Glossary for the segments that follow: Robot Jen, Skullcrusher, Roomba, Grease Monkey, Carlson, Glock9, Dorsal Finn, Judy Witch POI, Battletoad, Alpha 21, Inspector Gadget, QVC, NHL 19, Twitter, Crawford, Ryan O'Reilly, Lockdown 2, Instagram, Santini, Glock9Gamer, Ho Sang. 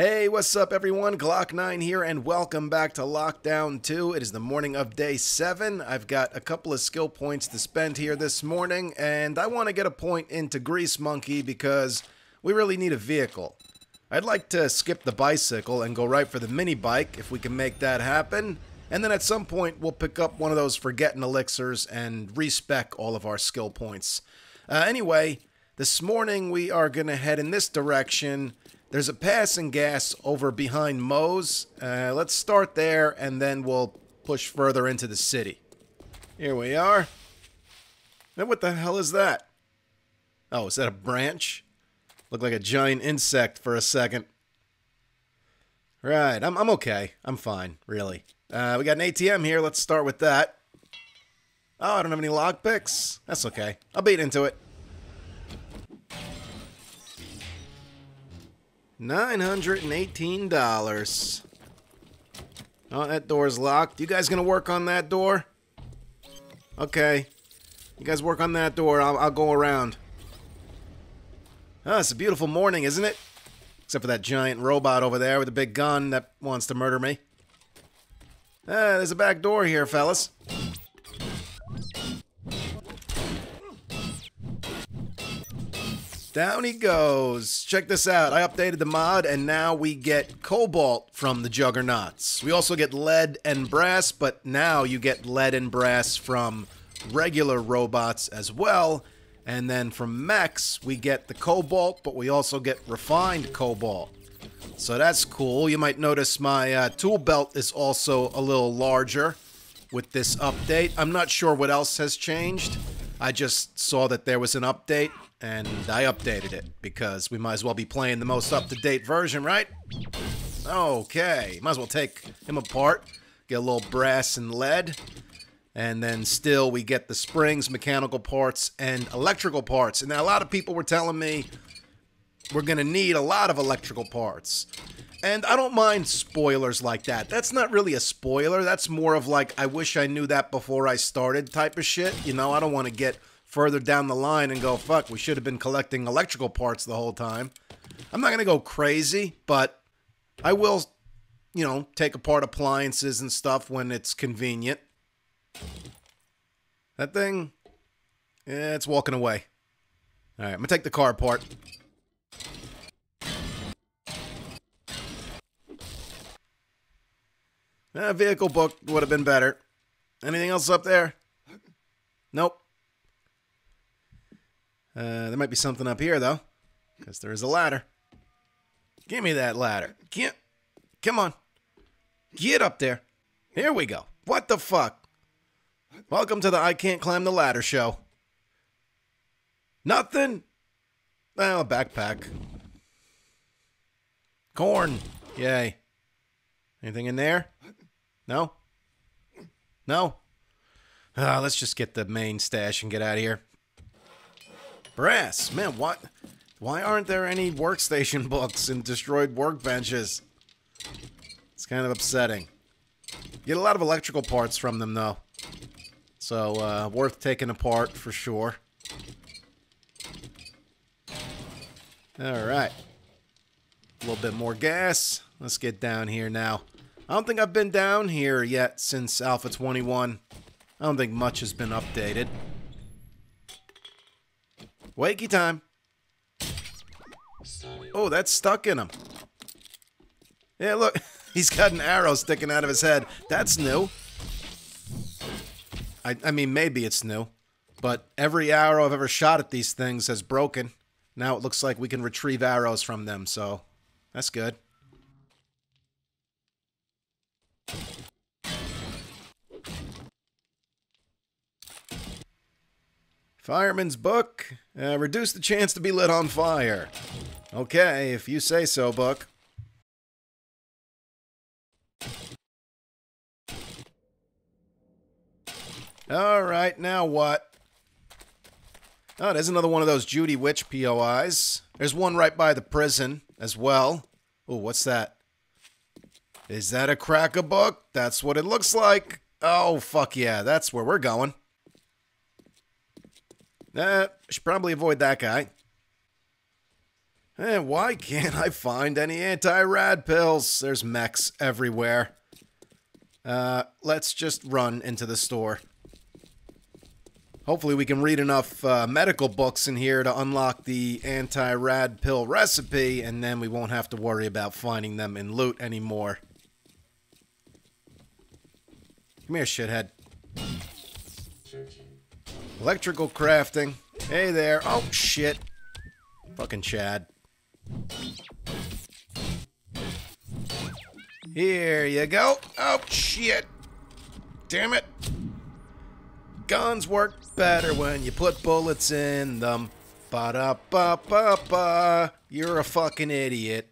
Hey, what's up everyone? Glock9 here and welcome back to Lockdown 2. It is the morning of day 7. I've got a couple of skill points to spend here this morning, and I want to get a point into Grease Monkey because we really need a vehicle. I'd like to skip the bicycle and go right for the mini bike if we can make that happen, and then at some point we'll pick up one of those forgotten elixirs and respec all of our skill points. Anyway, this morning we are going to head in this direction. There's a passing gas over behind Moe's. Let's start there, and then we'll push further into the city. Here we are. Now, what the hell is that? Oh, is that a branch? Looked like a giant insect for a second. Right, I'm okay. I'm fine, really. We got an ATM here. Let's start with that. Oh, I don't have any lockpicks. That's okay. I'll beat into it. 918 dollars. Oh, that door's locked. You guys gonna work on that door? Okay. You guys work on that door. I'll go around. Oh, it's a beautiful morning, isn't it? Except for that giant robot over there with the big gun that wants to murder me. There's a back door here, fellas. Down he goes. Check this out. I updated the mod, and now we get cobalt from the juggernauts. We also get lead and brass, but now you get lead and brass from regular robots as well. And then from mechs, we get the cobalt, but we also get refined cobalt. So that's cool. You might notice my tool belt is also a little larger with this update. I'm not sure what else has changed. I just saw that there was an update, and I updated it, because we might as well be playing the most up-to-date version, right? Okay, might as well take him apart, get a little brass and lead, and then still we get the springs, mechanical parts, and electrical parts. And a lot of people were telling me we're gonna need a lot of electrical parts. And I don't mind spoilers like that. That's not really a spoiler. That's more of like, I wish I knew that before I started type of shit. You know, I don't want to get further down the line and go, fuck, we should have been collecting electrical parts the whole time. I'm not going to go crazy, but I will, you know, take apart appliances and stuff when it's convenient. That thing, yeah, it's walking away. All right, I'm going to take the car apart. Vehicle book would have been better. Anything else up there? Nope. There might be something up here, though. Because there is a ladder. Give me that ladder. Can't. Come on. Get up there. Here we go. What the fuck? Welcome to the I Can't Climb the Ladder show. Nothing? Well, a backpack. Corn. Yay. Anything in there? No? No? Let's just get the main stash and get out of here. Brass! Man, what? Why aren't there any workstation books and destroyed workbenches? It's kind of upsetting. You get a lot of electrical parts from them, though. So, worth taking apart for sure. Alright. A little bit more gas. Let's get down here now. I don't think I've been down here yet since Alpha 21. I don't think much has been updated. Wakey time. Oh, that's stuck in him. Yeah, look. He's got an arrow sticking out of his head. That's new. I mean, maybe it's new. But every arrow I've ever shot at these things has broken. Now it looks like we can retrieve arrows from them, so that's good. Fireman's book. Reduce the chance to be lit on fire. Okay, if you say so, book. Alright, now what? Oh, there's another one of those Judy Witch POIs. There's one right by the prison as well. Oh, what's that? Is that a cracker book? That's what it looks like. Oh, fuck yeah, that's where we're going. Should probably avoid that guy. And why can't I find any anti-rad pills? There's mechs everywhere. Let's just run into the store. Hopefully we can read enough medical books in here to unlock the anti-rad pill recipe, and then we won't have to worry about finding them in loot anymore. Come here, shithead. Electrical crafting. Hey there. Oh, shit. Fucking Chad. Here you go. Oh, shit. Damn it. Guns work better when you put bullets in them. Ba-da-ba-ba-ba. You're a fucking idiot.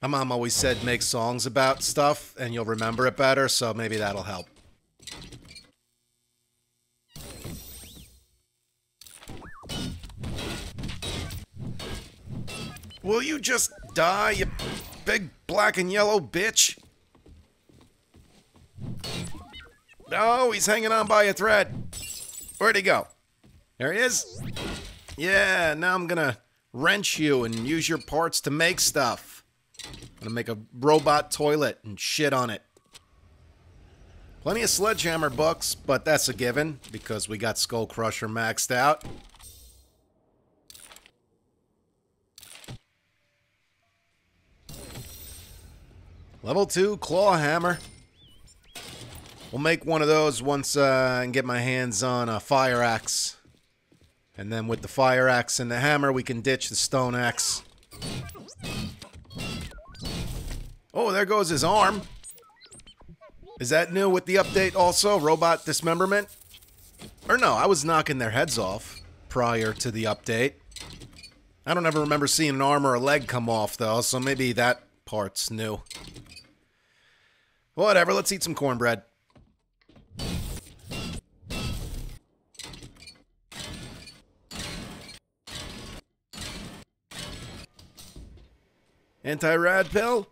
My mom always said make songs about stuff and you'll remember it better, so maybe that'll help. Will you just die, you big black and yellow bitch? No, he's hanging on by a thread. Where'd he go? There he is. Yeah, now I'm gonna wrench you and use your parts to make stuff. I'm gonna make a robot toilet and shit on it. Plenty of sledgehammer books, but that's a given because we got Skullcrusher maxed out. Level 2 claw hammer. We'll make one of those once I can get my hands on a fire axe. And then with the fire axe and the hammer, we can ditch the stone axe. Oh, there goes his arm. Is that new with the update also? Robot dismemberment? Or no, I was knocking their heads off prior to the update. I don't ever remember seeing an arm or a leg come off though, so maybe that part's new. Whatever, let's eat some cornbread. Anti-rad pill?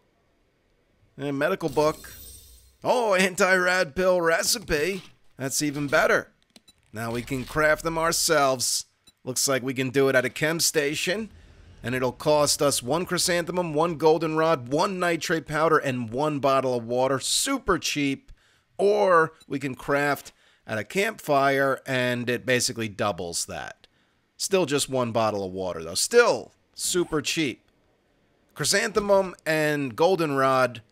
A medical book. Oh, anti-rad pill recipe. That's even better. Now we can craft them ourselves. Looks like we can do it at a chem station. And it'll cost us 1 chrysanthemum, 1 goldenrod, 1 nitrate powder, and 1 bottle of water. Super cheap. Or we can craft at a campfire and it basically doubles that. Still just 1 bottle of water though. Still super cheap. Chrysanthemum and goldenrod.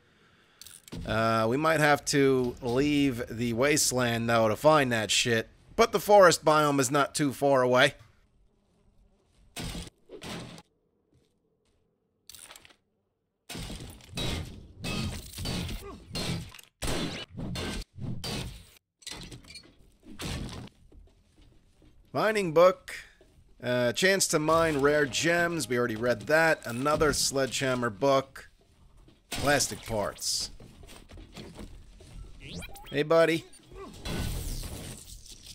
We might have to leave the wasteland, though, to find that shit. But the forest biome is not too far away. Mining book. Chance to mine rare gems. We already read that. Another sledgehammer book. Plastic parts. Hey, buddy.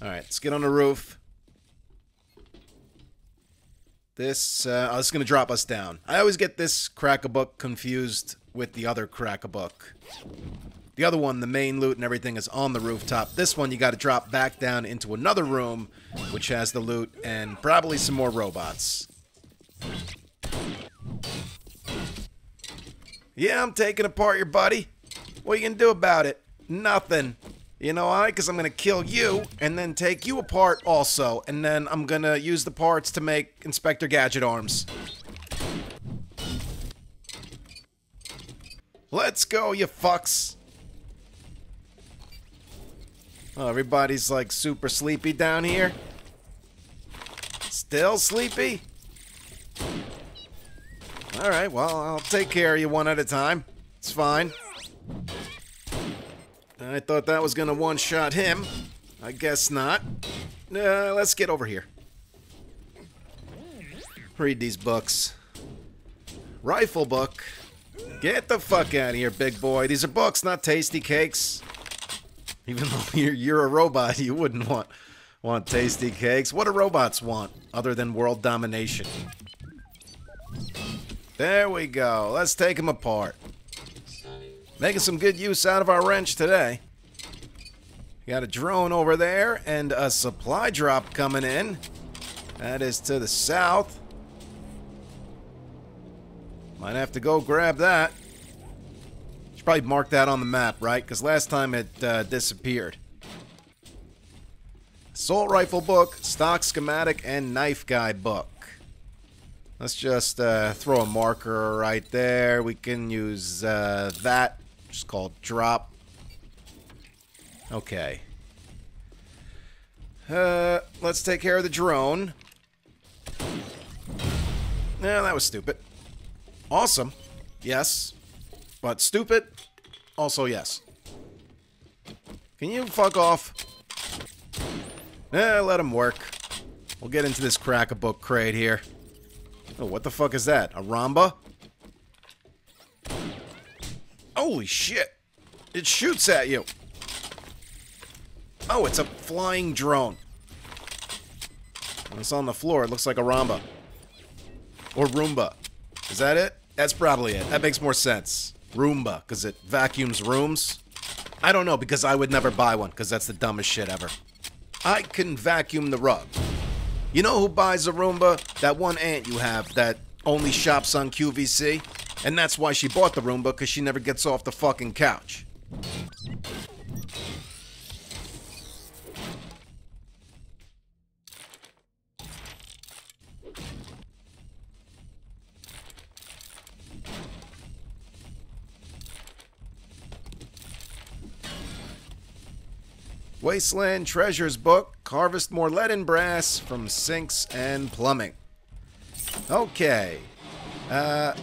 Alright, let's get on the roof. This, oh, this is going to drop us down. I always get this crack-a-book confused with the other crack-a-book. The other one, the main loot and everything, is on the rooftop. This one, you got to drop back down into another room, which has the loot and probably some more robots. Yeah, I'm taking apart your buddy. What you gonna do about it? Nothing. You know why? Because I'm gonna kill you and then take you apart also, and then I'm gonna use the parts to make Inspector Gadget arms. Let's go, you fucks. Oh, everybody's like super sleepy down here. Still sleepy? Alright, well, I'll take care of you one at a time. It's fine. I thought that was gonna one-shot him. I guess not. Let's get over here. Read these books. Rifle book. Get the fuck out of here, big boy. These are books, not tasty cakes. Even though you're a robot, you wouldn't want tasty cakes. What do robots want, other than world domination? There we go. Let's take them apart. Making some good use out of our wrench today. We got a drone over there and a supply drop coming in. That is to the south. Might have to go grab that. Should probably mark that on the map, right? Because last time it disappeared. Assault rifle book, stock schematic, and knife guy book. Let's just throw a marker right there. We can use that. Just called drop. Okay. Let's take care of the drone. Yeah, that was stupid. Awesome. Yes. But stupid. Also, yes. Can you fuck off? Eh, let him work. We'll get into this crack-a-book crate here. Oh, what the fuck is that? A Ramba? Holy shit. It shoots at you. Oh, it's a flying drone. When it's on the floor, it looks like a Ramba. Or Roomba. Is that it? That's probably it. That makes more sense. Roomba, because it vacuums rooms. I don't know, because I would never buy one, because that's the dumbest shit ever. I can vacuum the rug. You know who buys a Roomba? That one aunt you have that only shops on QVC. And that's why she bought the Roomba, because she never gets off the fucking couch. Wasteland Treasures book, harvest more lead and brass from sinks and plumbing. Okay. The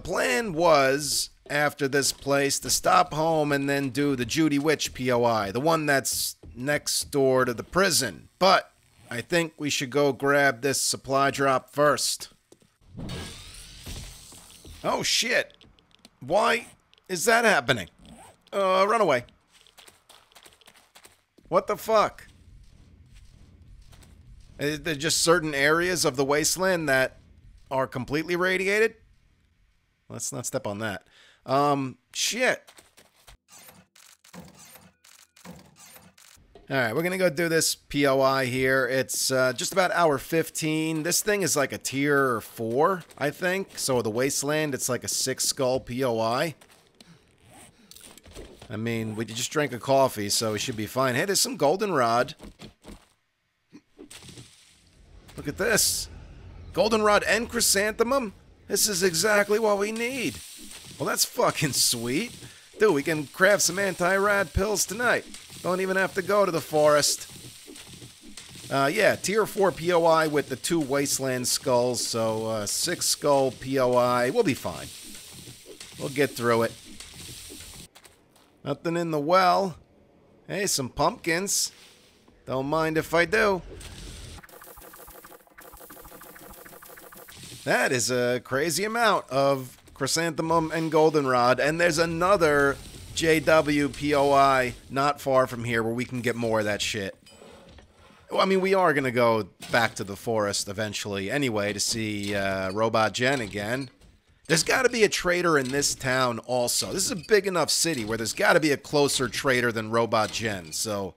plan was, after this place, to stop home and then do the Judy Witch POI, the one that's next door to the prison. But I think we should go grab this supply drop first. Oh shit. Why is that happening? Run away. What the fuck? There's just certain areas of the wasteland that are completely radiated? Let's not step on that. Shit. Alright, we're gonna go do this POI here. It's just about hour 15. This thing is like a tier 4, I think. So the wasteland, it's like a 6 skull POI. I mean, we just drank a coffee, so it should be fine. Hey, there's some goldenrod. Look at this. Goldenrod and chrysanthemum? This is exactly what we need. Well, that's fucking sweet. Dude, we can craft some anti-rad pills tonight. Don't even have to go to the forest. Yeah, tier 4 POI with the 2 wasteland skulls, so 6 skull POI. We'll be fine. We'll get through it. Nothing in the well. Hey, some pumpkins. Don't mind if I do. That is a crazy amount of chrysanthemum and goldenrod. And there's another JWPOI not far from here where we can get more of that shit. Well, I mean, we are going to go back to the forest eventually anyway to see Robot Jen again. There's got to be a trader in this town also. This is a big enough city where there's got to be a closer trader than Robot Jen. So,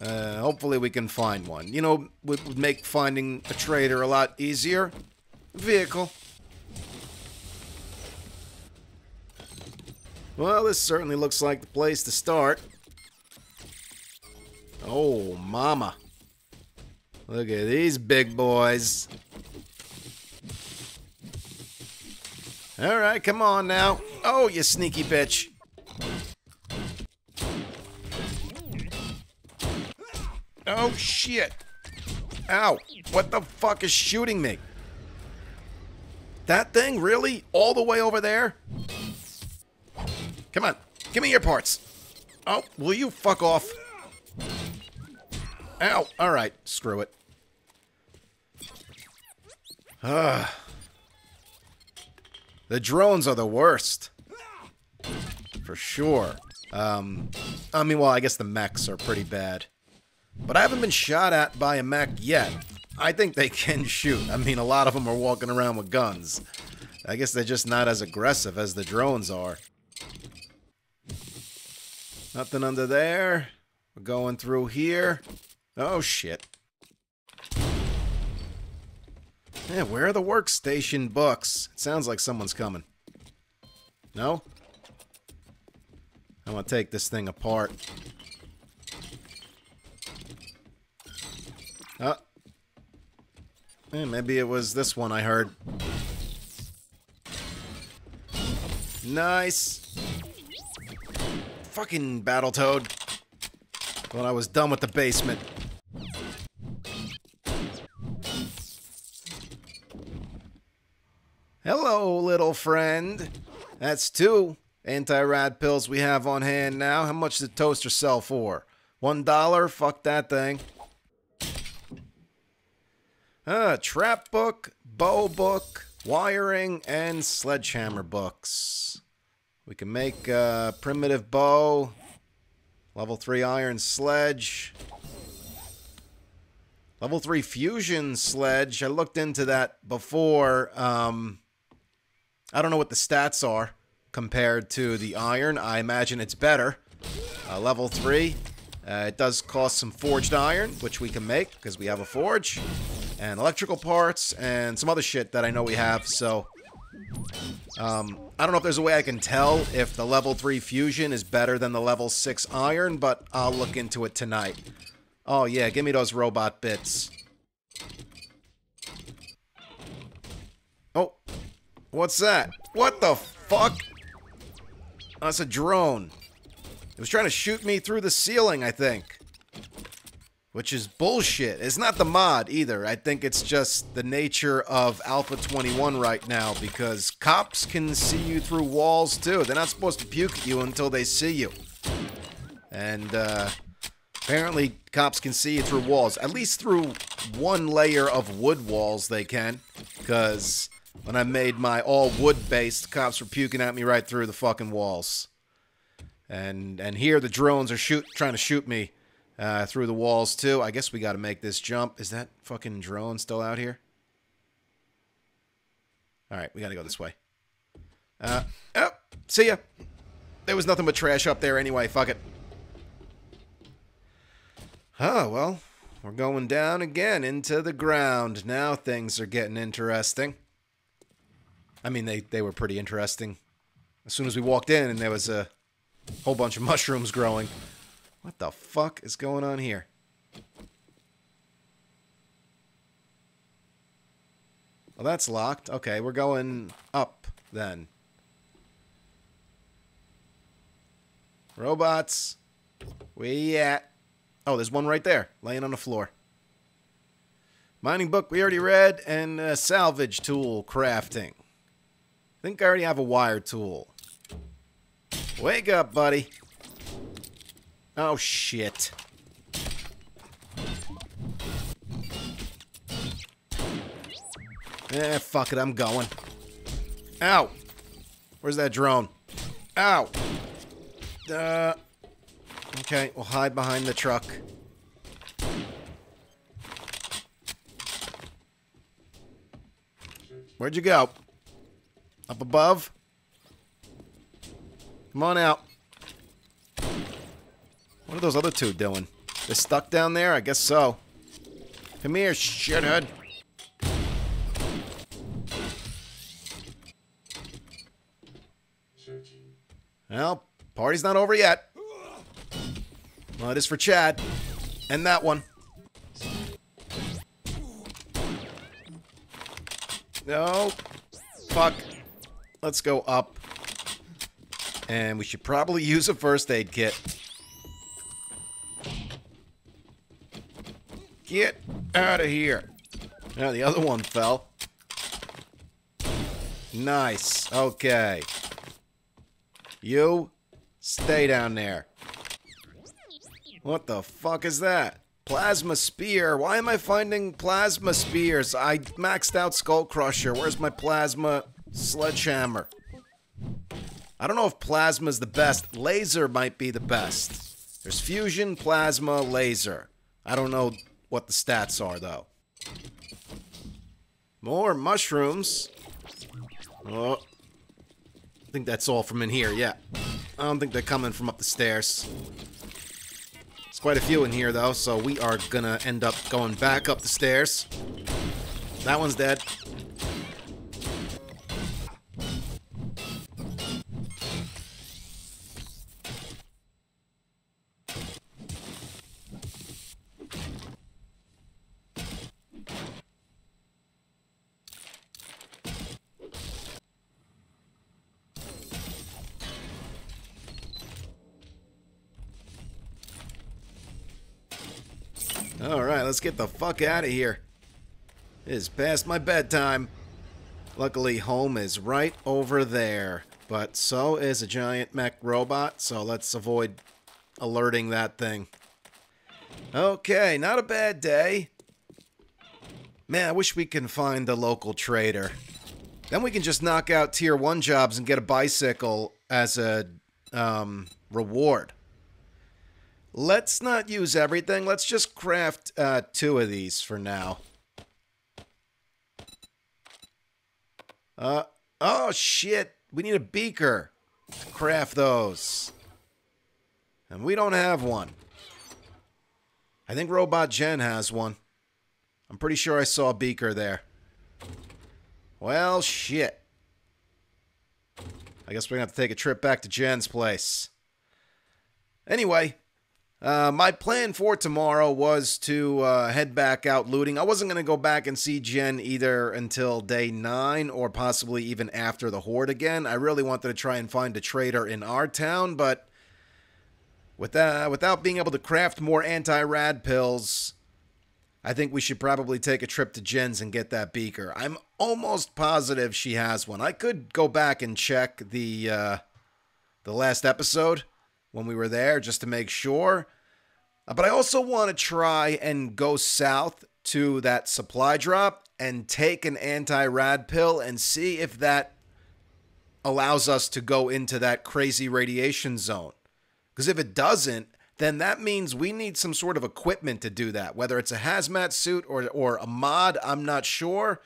hopefully we can find one. You know, it would make finding a trader a lot easier. Vehicle. Well, this certainly looks like the place to start. Oh, mama. Look at these big boys. Alright, come on now. Oh, you sneaky bitch. Oh, shit. Ow. What the fuck is shooting me? That thing, really? All the way over there? Come on. Give me your parts. Oh, will you fuck off? Ow. Alright, screw it. Ugh. The drones are the worst. For sure. I mean, well, I guess the mechs are pretty bad. But I haven't been shot at by a mech yet. I think they can shoot. I mean, a lot of them are walking around with guns. I guess they're just not as aggressive as the drones are. Nothing under there. We're going through here. Oh, shit. Yeah, where are the workstation books? It sounds like someone's coming. No? I'm gonna take this thing apart. Eh, maybe it was this one I heard. Nice! Fucking Battletoad. Thought I was done with the basement. Hello, little friend. That's two anti-rad pills we have on hand now. How much did the toaster sell for? $1? Fuck that thing. Trap book, bow book, wiring, and sledgehammer books. We can make primitive bow, level 3 iron sledge, level 3 fusion sledge. I looked into that before. I don't know what the stats are compared to the iron. I imagine it's better. Level 3. It does cost some forged iron, which we can make because we have a forge. And electrical parts, and some other shit that I know we have, so... I don't know if there's a way I can tell if the level 3 fusion is better than the level 6 iron, but I'll look into it tonight. Oh yeah, give me those robot bits. Oh, what's that? What the fuck? That's a drone. It was trying to shoot me through the ceiling, I think. Which is bullshit. It's not the mod either. I think it's just the nature of Alpha 21 right now because cops can see you through walls too. They're not supposed to puke at you until they see you. And apparently cops can see you through walls. At least through one layer of wood walls they can. Because when I made my all wood base, the cops were puking at me right through the fucking walls. And here the drones are trying to shoot me. Through the walls, too. I guess we gotta make this jump. Is that fucking drone still out here? Alright, we gotta go this way. Oh! See ya! There was nothing but trash up there anyway, fuck it. Oh, well. We're going down again into the ground. Now things are getting interesting. I mean, they were pretty interesting. As soon as we walked in, and there was a whole bunch of mushrooms growing. What the fuck is going on here? Well, that's locked. Okay, we're going up then. Robots. Where you at? Oh, there's one right there, laying on the floor. Mining book we already read, and salvage tool crafting. I think I already have a wire tool. Wake up, buddy. Oh, shit. Eh, fuck it, I'm going. Ow! Where's that drone? Ow! Okay, we'll hide behind the truck. Where'd you go? Up above? Come on out. What are those other two doing? They're stuck down there? I guess so. Come here, shithead. Well, party's not over yet. Well, it is for Chad. And that one. No. Fuck. Let's go up. And we should probably use a first aid kit. Get out of here. Now the other one fell. Nice. Okay. You stay down there. What the fuck is that? Plasma spear. Why am I finding plasma spears? I maxed out Skullcrusher. Where's my plasma sledgehammer? I don't know if plasma's the best. Laser might be the best. There's fusion, plasma, laser. I don't know what the stats are, though. More mushrooms. Oh. I think that's all from in here, yeah. I don't think they're coming from up the stairs. There's quite a few in here, though, so we are gonna end up going back up the stairs. That one's dead. Alright, let's get the fuck out of here. It is past my bedtime. Luckily, home is right over there. But so is a giant mech robot, so let's avoid alerting that thing. Okay, not a bad day. Man, I wish we can find the local trader. Then we can just knock out tier 1 jobs and get a bicycle as a reward. Let's not use everything. Let's just craft 2 of these for now. Oh shit! We need a beaker to craft those. And we don't have one. I think Robot Jen has one. I'm pretty sure I saw a beaker there. Well, shit. I guess we're gonna have to take a trip back to Jen's place. Anyway. My plan for tomorrow was to head back out looting. I wasn't going to go back and see Jen either until day 9 or possibly even after the horde again. I really wanted to try and find a trader in our town, but without being able to craft more anti-rad pills, I think we should probably take a trip to Jen's and get that beaker. I'm almost positive she has one. I could go back and check the last episode when we were there, just to make sure. But I also want to try and go south to that supply drop and take an anti-rad pill and see if that allows us to go into that crazy radiation zone. Because if it doesn't, then that means we need some sort of equipment to do that. Whether it's a hazmat suit or a mod, I'm not sure.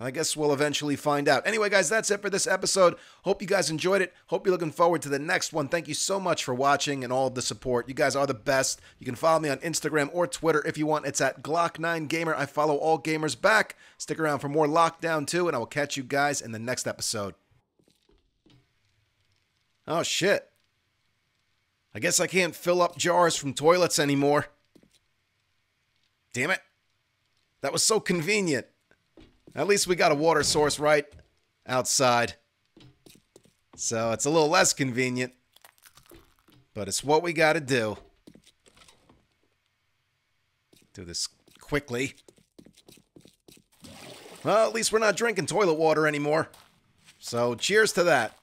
I guess we'll eventually find out. Anyway, guys, that's it for this episode. Hope you guys enjoyed it. Hope you're looking forward to the next one. Thank you so much for watching and all of the support. You guys are the best. You can follow me on Instagram or Twitter if you want. It's at Glock9Gamer. I follow all gamers back. Stick around for more Lockdown 2, and I will catch you guys in the next episode. Oh, shit. I guess I can't fill up jars from toilets anymore. Damn it. That was so convenient. At least we got a water source right outside. So it's a little less convenient. But it's what we gotta do. Do this quickly. Well, at least we're not drinking toilet water anymore. So cheers to that.